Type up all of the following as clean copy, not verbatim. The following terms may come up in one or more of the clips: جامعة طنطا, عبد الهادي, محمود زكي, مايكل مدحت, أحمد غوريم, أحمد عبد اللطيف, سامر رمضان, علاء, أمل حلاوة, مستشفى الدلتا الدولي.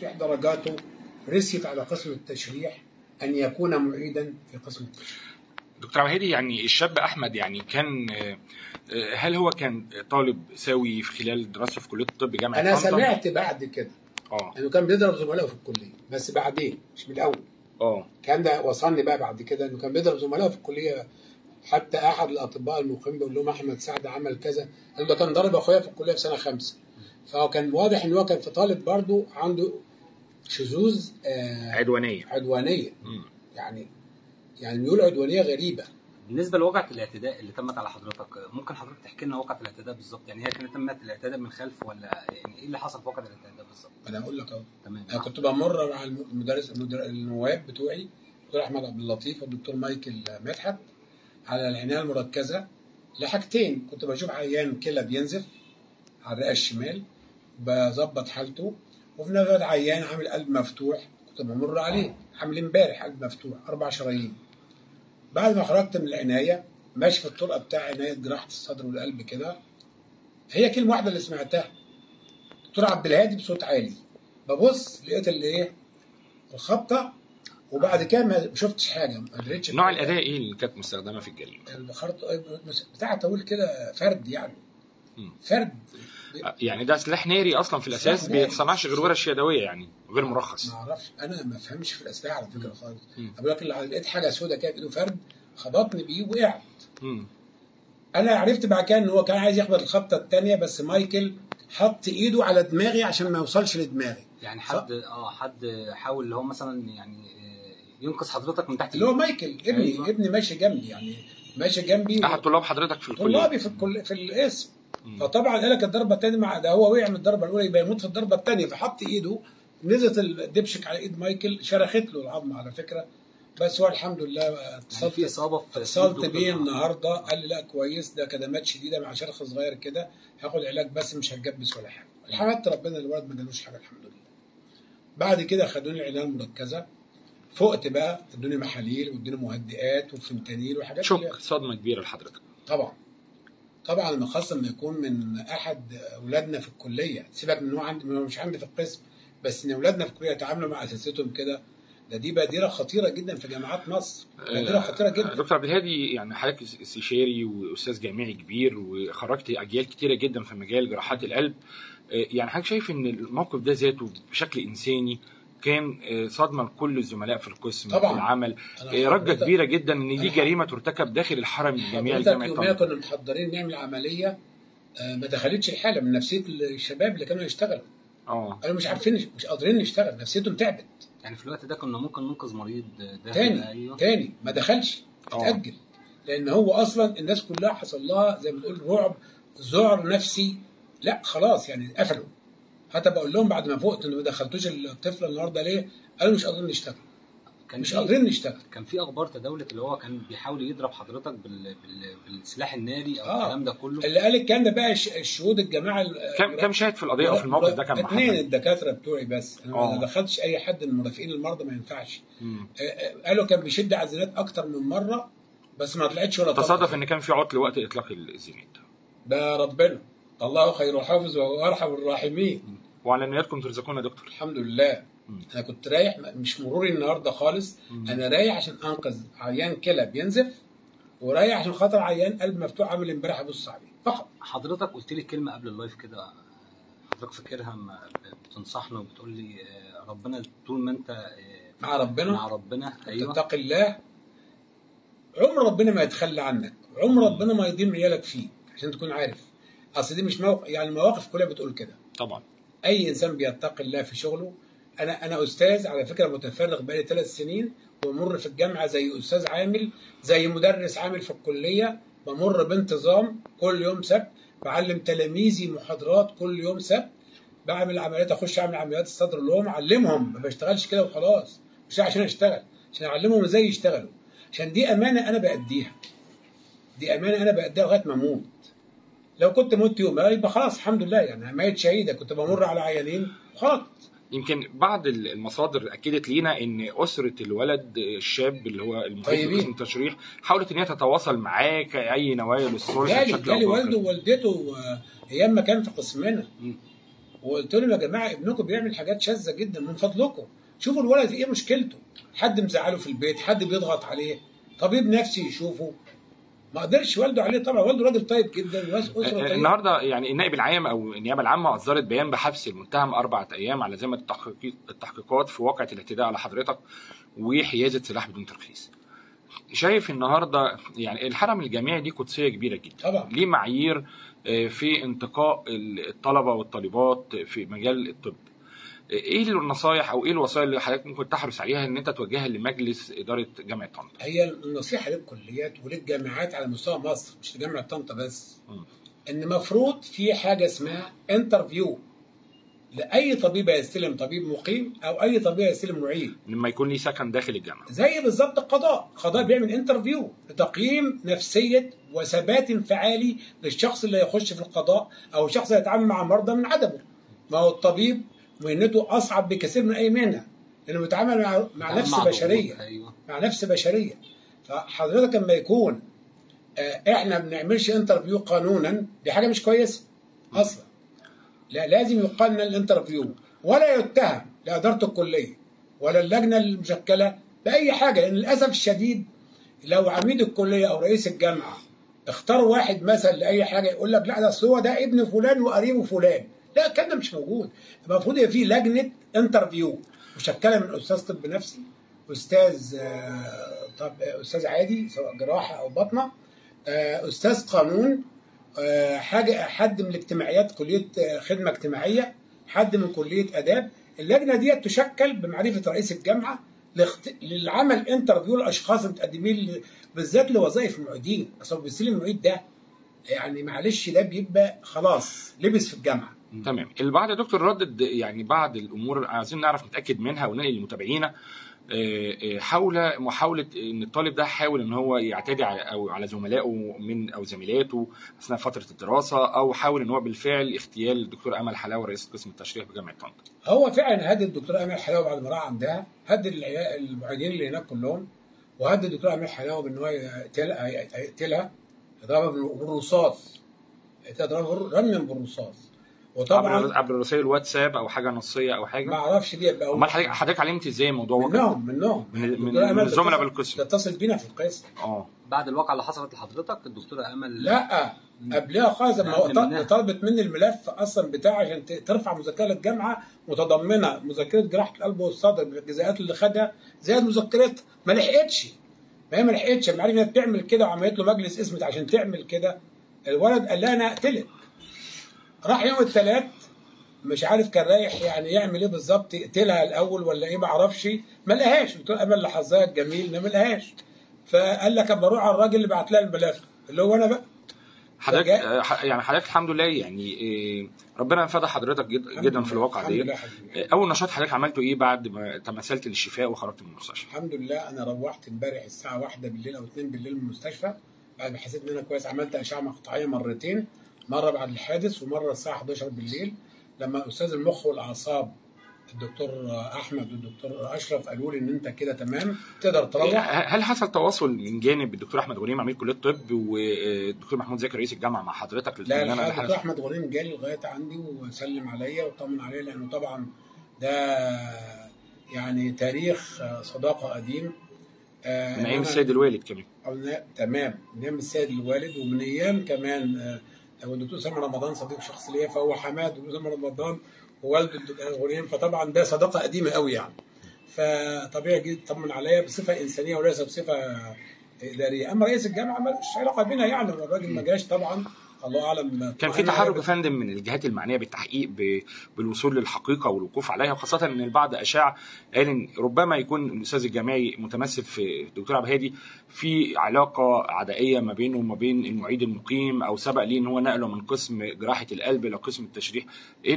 ترشيح درجاته رسيت على قسم التشريح أن يكون معيدا في قسم التشريح. دكتور عبد الهادي، يعني الشاب أحمد يعني كان، هل هو كان طالب سوي في خلال دراسته في كلية الطب جامعة طنطا؟ أنا سمعت بعد كده إنه كان بيضرب زملائه في الكلية، بس بعدين مش من الأول. الكلام ده وصلني بقى بعد كده إنه كان بيضرب زملائه في الكلية، حتى أحد الأطباء المقيمين بيقول لهم أحمد سعد عمل كذا، قال ده كان ضرب أخويا في الكلية في سنة 5. فهو كان واضح إن هو كان في طالب برضه عنده شذوذ عدوانية. يعني بيقول عدوانيه غريبه. بالنسبه لوقعه الاعتداء اللي تمت على حضرتك، ممكن حضرتك تحكي لنا وقعه الاعتداء بالظبط؟ يعني هي كانت تمت الاعتداء من خلف، ولا يعني ايه اللي حصل في وقعه الاعتداء بالظبط؟ انا هقول لك اهو. تمام. انا كنت بمر مع النواب بتوعي، الدكتور احمد عبد اللطيف والدكتور مايكل مدحت، على العنايه المركزه لحاجتين. كنت بشوف عيان كلى بينزف على الرئه الشمال، بظبط حالته، وفي نفس الوقت عيان عامل قلب مفتوح كنت بمر عليه، عامل امبارح قلب مفتوح 4 شرايين. بعد ما خرجت من العنايه ماشي في الطرقه بتاع عنايه جراحه الصدر والقلب كده، هي كلمه واحده اللي سمعتها، دكتور عبد الهادي، بصوت عالي. ببص لقيت الايه؟ الخبطه، وبعد كده ما شفتش حاجه، ما قدرتش. نوع الاداه ايه اللي كانت مستخدمه في الجليل؟ الخرطه بتاع طويل كده، فرد يعني. فرد يعني ده سلاح ناري اصلا في الاساس، ما بيتصنعش غير ورش يدويه يعني، غير مرخص. ما اعرفش، انا ما بفهمش في الاسلحه على فكره خالص. بقول لك لقيت حاجه سوداء كده بايده، فرد، خبطني بيه وقعت. انا عرفت بعد كده ان هو كان عايز يخبط الخبطه الثانيه، بس مايكل حط ايده على دماغي عشان ما يوصلش لدماغي. يعني حد حاول اللي هو مثلا يعني ينقذ حضرتك من تحت اللي هو مايكل ابني. أيوة. ابني ماشي جنبي، يعني ماشي جنبي، احد طلاب حضرتك في الكليه، طلابي في القسم. فطبعا قال لك الضربه الثانيه، مع ده هو وقع من الضربه الاولى يبقى يموت في الضربه الثانيه، فحط ايده، نزلت الدبشك على ايد مايكل، شرخت له العظمه على فكره، بس هو الحمد لله اتصلت يعني اصابه. اتصلت بيه النهارده قال لي لا كويس، ده كدمات شديده مع شرخ صغير كده، هاخد علاج بس مش هتجبس ولا حاجه. الحمد ربنا الولد ما جالوش حاجه الحمد لله. بعد كده خدوني العنايه المركزه، فقت بقى، ادوني محاليل وادوني مهدئات وفنتانيل وحاجات. شوك، صدمه كبيره لحضرتك طبعا خاصه لما يكون من احد اولادنا في الكليه، سيبك من هو مش عندي في القسم، بس ان اولادنا في الكليه يتعاملوا مع اساتذتهم كده، دي بادره خطيره جدا في جامعات مصر، بادره خطيره جدا. دكتور عبد الهادي، يعني حضرتك استشاري واستاذ جامعي كبير، وخرجت اجيال كتيره جدا في مجال جراحات القلب، يعني حضرتك شايف ان الموقف ده ذاته بشكل انساني كان صدمه لكل الزملاء في القسم في العمل، رجه كبيره جدا ان دي جريمه ترتكب داخل الحرم الجامعي الجامعي. يوميا كنا محضرين نعمل عمليه ما دخلتش الحاله من نفسيه الشباب اللي كانوا يشتغلوا. قالوا مش عارفين، مش قادرين نشتغل، نفسيتهم تعبت. يعني في الوقت ده كنا ممكن ننقذ مريض تاني ما دخلش، اتاجل، لان هو اصلا الناس كلها حصل لها زي ما بنقول رعب، ذعر نفسي، لا خلاص يعني قفلوا. حتى بقول لهم بعد ما فقت انه ما دخلتوش الطفل النهارده ليه؟ قالوا مش قادرين نشتغل. مش قادرين نشتغل. كان في اخبار تداولت اللي هو كان بيحاول يضرب حضرتك بالسلاح الناري او الكلام ده كله. اللي قال الكلام ده بقى الشهود، الجماعه كم شاهد في القضيه او في الموقف ده؟ كان 2 الدكاتره بتوعي بس، انا ما دخلتش اي حد من مرافقين المرضى، ما ينفعش. قالوا كان بيشد عزلات اكتر من مره، بس ما طلعتش ولا طلعت. تصادف ان كان في عطل وقت اطلاق الزينات ده، ربنا الله خير وحافظ وارحم الراحمين. وعلى نياتكم ترزقون يا دكتور. الحمد لله. انا كنت رايح، مش مروري النهارده خالص، انا رايح عشان انقذ عيان كلى بينزف، ورايح عشان خاطر عيان قلب مفتوح عامل امبارح ابص عليه فقط. حضرتك قلت لي كلمه قبل اللايف كده حضرتك فاكرها، بتنصحنا وبتقول لي ربنا طول ما انت مع ربنا ايوه تتقي الله، عمر ربنا ما يتخلى عنك، عمر ربنا ما يضيع عيالك فيه، عشان تكون عارف. اصل دي مش موقف، يعني المواقف كلها بتقول كده. طبعا اي انسان بيتقي الله في شغله. انا استاذ على فكره متفرغ بقالي 3 سنين، بمر في الجامعه زي استاذ عامل، زي مدرس عامل في الكليه، بمر بانتظام كل يوم سبت، بعلم تلاميذي محاضرات كل يوم سبت، بعمل عمليات، اخش اعمل عمليات الصدر لهم، اعلمهم، ما بشتغلش كده وخلاص، مش عشان اشتغل، عشان اعلمهم ازاي يشتغلوا، عشان دي امانه انا باديها. لغايه ما اموت. لو كنت مت يوم يبقى خلاص الحمد لله، يعني ميت شهيده. كنت بمر على عيانين خلاص. يمكن بعض المصادر اكدت لينا ان اسره الولد الشاب اللي هو المحيط بقسم التشريح حاولت ان هي تتواصل معاه كاي نوايا للصلح بشكل او باخر. والده ووالدته ايام ما كان في قسمنا، وقلت لهم يا جماعه ابنكم بيعمل حاجات شاذه جدا، من فضلكم شوفوا الولد ايه مشكلته، حد مزعله في البيت، حد بيضغط عليه، طبيب نفسي يشوفه. ما قدرش والده عليه طبعا، والده راجل طيب جدا واسره طيبه. النهارده يعني النائب العام او النيابه العامه اصدرت بيان بحبس المتهم 4 ايام على ذمه التحقيقات في واقعه الاعتداء على حضرتك وحيازه سلاح بدون ترخيص. شايف النهارده يعني الحرم الجامعي ليه قدسيه كبيره جدا طبعا، ليه معايير في انتقاء الطلبه والطالبات في مجال الطب. ايه النصايح او ايه الوصايا اللي حضرتك ممكن تحرص عليها ان انت توجهها لمجلس اداره جامعه طنطا؟ هي النصيحه للكليات وللجامعات على مستوى مصر مش لجامعه طنطا بس، ان المفروض في حاجه اسمها انترفيو لاي طبيب هيستلم، طبيب مقيم او اي طبيب هيستلم معيد، لما يكون ليه سكن داخل الجامعه زي بالظبط القضاء. القضاء بيعمل انترفيو لتقييم نفسيه وثبات انفعالي للشخص اللي هيخش في القضاء او الشخص اللي هيتعامل مع مرضى من عدمه. ما هو الطبيب مهنته اصعب بكثير من اي مهنه، لانه بيتعامل مع نفس بشريه. أيوة، مع نفس بشريه. فحضرتك لما يكون احنا ما بنعملش انترفيو قانونا، دي حاجه مش كويسه اصلا. لا، لازم يقال الانترفيو، ولا يتهم لا اداره الكليه ولا اللجنه المشكله باي حاجه، لان للاسف الشديد لو عميد الكليه او رئيس الجامعه اختار واحد مثلا لاي حاجه يقول لك لا ده اصل هو ده ابن فلان وقريبه فلان، لا الكلام ده مش موجود. المفروض يبقى في لجنه انترفيو مشكله من استاذ طب نفسي، استاذ عادي سواء جراحه او بطنه، استاذ قانون، حاجه حد من الاجتماعيات كليه خدمه اجتماعيه، حد من كليه اداب. اللجنه دي تشكل بمعرفه رئيس الجامعه للعمل انترفيو للاشخاص المتقدمين بالذات لوظائف المعيدين. اصل بيصير المعيد ده يعني معلش ده بيبقى خلاص لبس في الجامعه. تمام. البعض يا دكتور ردد يعني بعض الامور عايزين نعرف نتاكد منها وننقل لمتابعينا حول محاوله ان الطالب ده حاول ان هو يعتدي على زملائه من او زميلاته اثناء فتره الدراسه، او حاول ان هو بالفعل اغتيال الدكتوره امل حلاوه رئيس قسم التشريح بجامعه طنطا. هو فعلا هدد الدكتوره امل حلاوه بعد ما راح عندها، هدد المعيدين اللي هناك كلهم، وهدد الدكتوره امل حلاوه بان هو هيقتلها اضربها بالرصاص، رميا بالرصاص، وطبعا عبر رسائل الواتساب او حاجه نصيه او حاجه ما اعرفش دي. امال حضرتك علمت ازاي الموضوع؟ من الزملاء بالقسم تتصل بينا في القسم بعد الواقعه اللي حصلت لحضرتك الدكتوره امل؟ لا قبلها خالص، ما طلبت مني الملف اصلا بتاعي عشان ترفع مذكره للجامعه متضمنه مذكره جراحه القلب والصدر بالجزئيات اللي خدها زائد مذكرتها. ما لحقتش، ما عرفت انها بتعمل كده، وعملت له مجلس اسمت عشان تعمل كده. الولد قال لها انا هقتلك. راح يوم الثلاث مش عارف كان رايح يعني يعمل ايه بالظبط، يقتلها الاول ولا ايه ما اعرفش، ما لقاهاش. قلت له امل لحظها الجميل ما لقاهاش، فقال لك اما اروح على الراجل اللي بعت لها الملف اللي هو انا بقى. حضرتك يعني حضرتك الحمد لله يعني ربنا فدى حضرتك جدا في الواقعه دي. اول نشاط حضرتك عملته ايه بعد ما تمثلت للشفاء وخرجت من المستشفى؟ الحمد لله انا روحت امبارح الساعه 1 بالليل او 2 بالليل من المستشفى بعد ما حسيت ان انا كويس. عملت اشعه مقطعيه مرتين، مرة بعد الحادث ومرة الساعة 11 بالليل لما أستاذ المخ والأعصاب الدكتور أحمد والدكتور أشرف قالوا لي إن أنت كده تمام تقدر تروح. هل حصل تواصل من جانب الدكتور أحمد غوريم عميد كلية الطب والدكتور محمود زكي رئيس الجامعة مع حضرتك؟ لا، الدكتور أحمد غوريم جالي لغاية عندي وسلم عليا وطمن عليا، لأنه طبعا ده يعني تاريخ صداقة قديم من أيام السيد الوالد كمان. تمام، من أيام السيد الوالد ومن أيام كمان والدكتور سامر رمضان صديق شخص ليا، فهو حماد الدكتور سامر رمضان ووالد الدكتور غوريم، فطبعا ده صداقه قديمه قوي يعني. فطبيعي جدا طمن عليا بصفه انسانيه وليس بصفه اداريه. اما رئيس الجامعه مالوش علاقه بينا يعني، الراجل ما جاش طبعا، الله اعلم. كان في تحرك يا فندم من الجهات المعنيه بالتحقيق بالوصول للحقيقه والوقوف عليها، وخاصه ان البعض اشاع قال ان ربما يكون الاستاذ الجامعي متمثل في الدكتور عبد الهادي في علاقه عدائيه ما بينه وما بين المعيد المقيم، او سبق ليه ان هو نقله من قسم جراحه القلب لقسم التشريح. ايه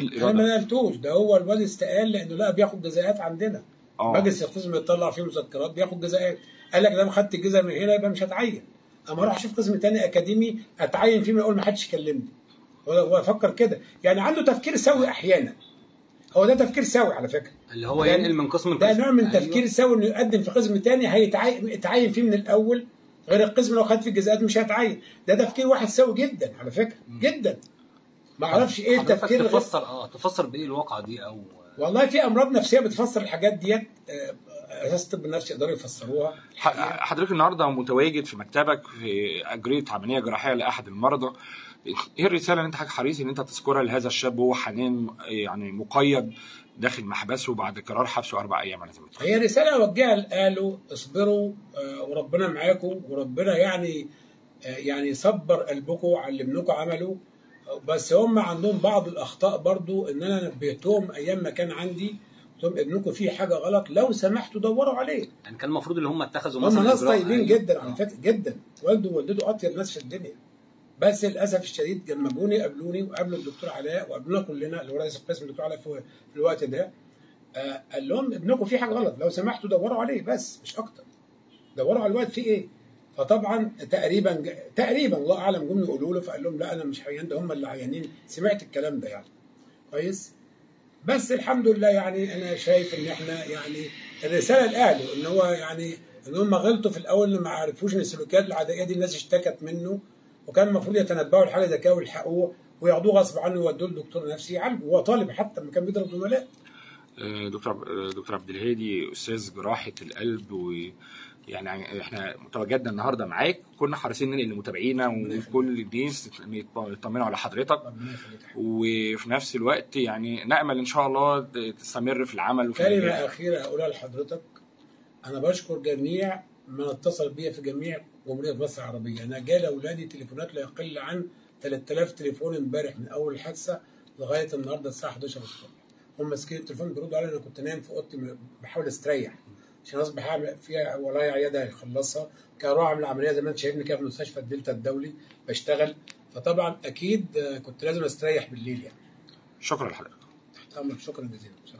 الاراده؟ انا ما نقلتوش، ده هو الواد استقال لانه لقى بياخد جزاءات عندنا. مجلس القسم بيطلع فيه مذكرات بياخد جزاءات، قال لك لما خدت الجزء من هنا يبقى مش هتعين، اما اروح اشوف قسم تاني اكاديمي اتعين فيه من الاول ما حدش يكلمني. هو فكر كده يعني، عنده تفكير سوي احيانا. هو ده تفكير سوي على فكره، اللي هو ينقل من قسم لقسم، ده نوع من تفكير سوي، انه يقدم في قسم تاني هيتعين فيه من الاول غير القسم لو خد فيه الجزاءات مش هيتعين. ده تفكير واحد سوي جدا على فكره جدا. ما اعرفش ايه التفكير. تفسر تفسر بايه الواقعه دي؟ او والله في امراض نفسيه بتفسر الحاجات ديت، اساس الطب النفسي يقدروا يفسروها. حضرتك النهارده متواجد في مكتبك في اجريت عمليه جراحيه لاحد المرضى، ايه الرساله اللي انت حريص ان انت تذكرها لهذا الشاب وهو حاليا يعني مقيد داخل محبسه بعد قرار حبسه 4 أيام على ذمته؟ هي رساله اوجهها لاهله، اصبروا وربنا معاكم، وربنا يعني يصبر قلبكم على اللي منكم عمله. بس هم عندهم بعض الاخطاء برضو، ان انا نبهتهم ايام ما كان عندي، قلت لهم ابنكم فيه حاجه غلط، لو سمحتوا دوروا عليه. يعني كان المفروض ان هم اتخذوا مثلا، هم ناس طيبين جدا على فكره جدا، والده ووالدته اطيب ناس في الدنيا، بس للاسف الشديد لما جوني قابلوني وقابلوا الدكتور علاء وقابلونا كلنا اللي هو رئيس القسم الدكتور علاء في الوقت ده، قال لهم ابنكم فيه حاجه غلط، لو سمحتوا دوروا عليه بس مش اكتر، دوروا على الواد فيه ايه. فطبعا تقريبا الله اعلم جم يقولوا له، فقال لهم لا انا مش عيان، ده هم اللي عيانين. سمعت الكلام ده يعني كويس، بس الحمد لله يعني انا شايف ان احنا يعني الرساله لاهله ان هو يعني ان هم غلطوا في الاول، ما عرفوش ان السلوكيات العدائيه دي الناس اشتكت منه، وكان المفروض يتنبهوا الحاله ذكيه ويلحقوه وياخدوه غصب عنه ويودوه لدكتور نفسي يعالجه، هو طالب حتى ما كان بيضرب زملائه. دكتور عبد الهادي استاذ جراحه القلب، يعني احنا تواجدنا النهارده معاك، كنا حريصين ننقل لمتابعينا وكل الناس يطمنوا على حضرتك، وفي نفس الوقت يعني نامل ان شاء الله تستمر في العمل. كلمه اخيره اقولها لحضرتك، انا بشكر جميع من اتصل بيا في جميع جمهوريه مصر العربيه، انا جالي اولادي تليفونات لا يقل عن 3000 تليفون امبارح من اول الحادثه لغايه النهارده الساعه 11 الصبح، هم ماسكين التليفون بيردوا عليا. انا كنت نايم في اوضتي بحاول استريح عشان اصبح اعمل فيها ورايا عياده هيخلصها، كان اروح اعمل عمليه زي ما انت شايفني كده في مستشفى الدلتا الدولي بشتغل، فطبعا اكيد كنت لازم استريح بالليل يعني. شكرا لحضرتك. تحت امرك، شكرا جزيلا.